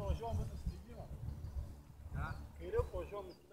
São João, você se viu? Queria o São João.